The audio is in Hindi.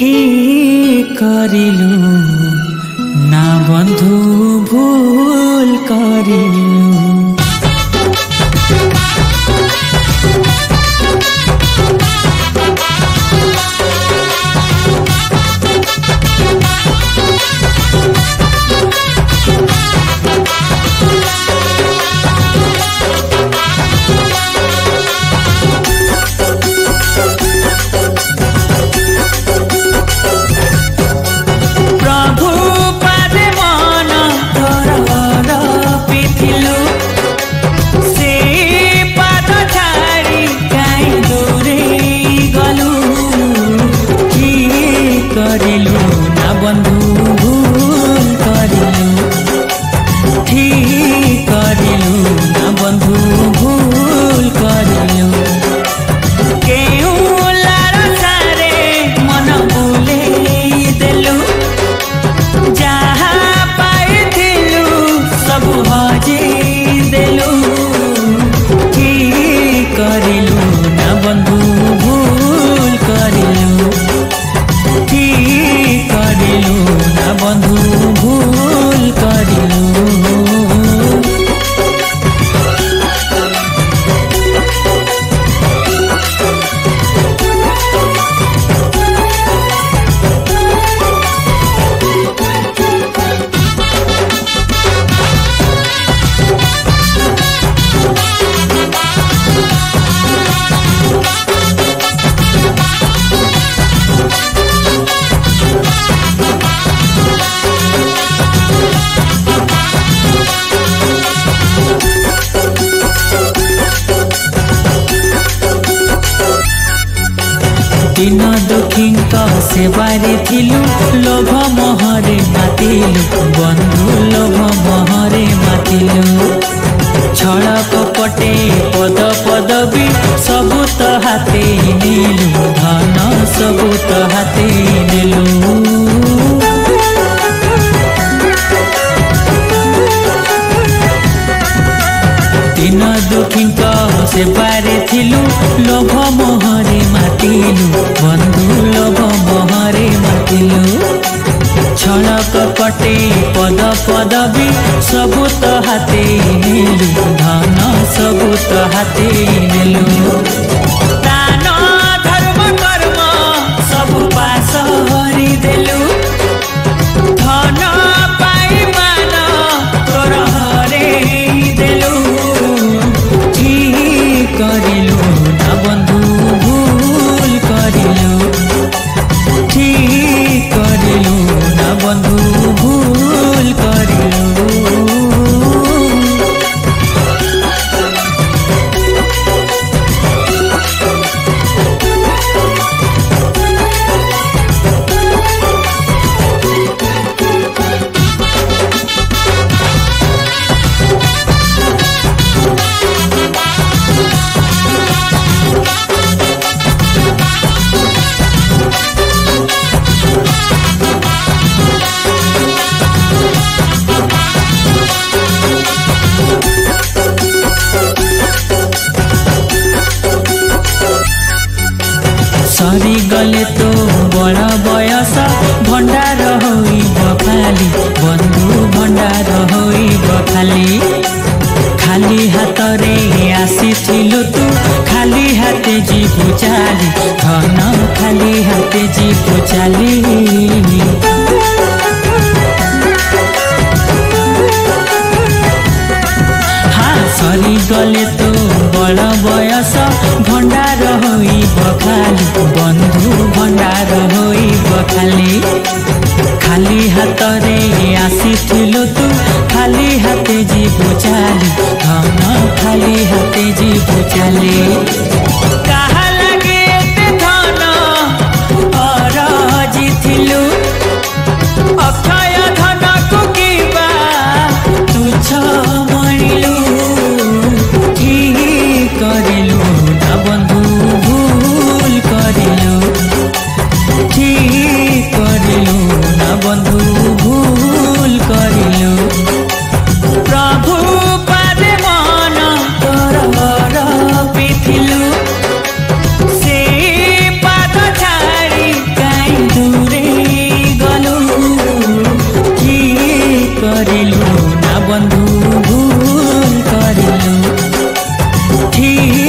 পিছে করিলু না বন্ধু ভুল করিলু। दिन दुखिंग सेवारे थिलु लोभ महरे मातिलु बंधु लोभ महरे मातिलु छड़क पटे पद पदवी सबूत हाथे नीलु धन सबूत हाथे नीलु दिन दुखी से बारे थिलु लोभ मोहरे मातिलु बंधु लोभ मोहरे मातिलु छड़क पटे पद पदवी सबूत हाथे नीलु धन सबूत हाथे नीलु दान धर्म कर्म सब पास हरि देलु धन पाई मान तोर हरे देलु करिलु ना बंधु भूल करिलु ठीक करिलु ना बंधु भूल करिलु। सरी गले तो बड़ा बयस भंडार होई बखाली बंधु भंडार होई बखाली खाली हाथ रे आसी थिलु तू खाली हाथे जीवु चाली धन खाली हाथे जीवु चाली हाँ सरी गले तो बड़ा बयस भंडार होई बखाली बंधु भंडार होई बखाली खाली हाथ रे आसी थिलु तू खाली हाथे जीवु चाली धन खाली हाथे जीवु चाली कहा लगे धन हरजी थिलु अक्षय धन को किबा तुच्छ मणिलु करिलु ना बंधु भूल करिलु ठीक करिलु ना बंधु भूल करिलु प्रभु पादे मन तोर पिथिलु। थी।